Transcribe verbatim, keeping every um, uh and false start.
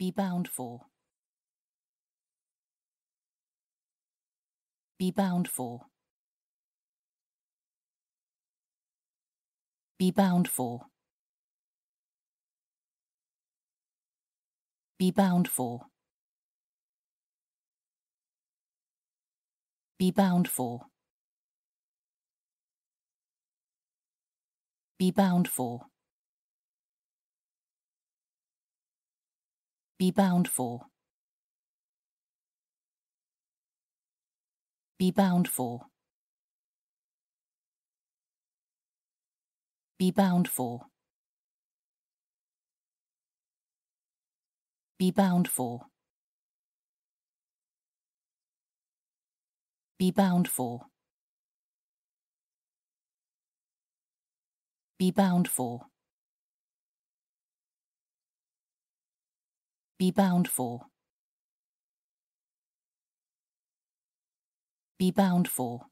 Be bound for. Be bound for. Be bound for. Be bound for. Be bound for. Be bound for. Be bound for. Be bound for. Be bound for. Be bound for. Be bound for. Be bound for. Be bound for. Be bound for.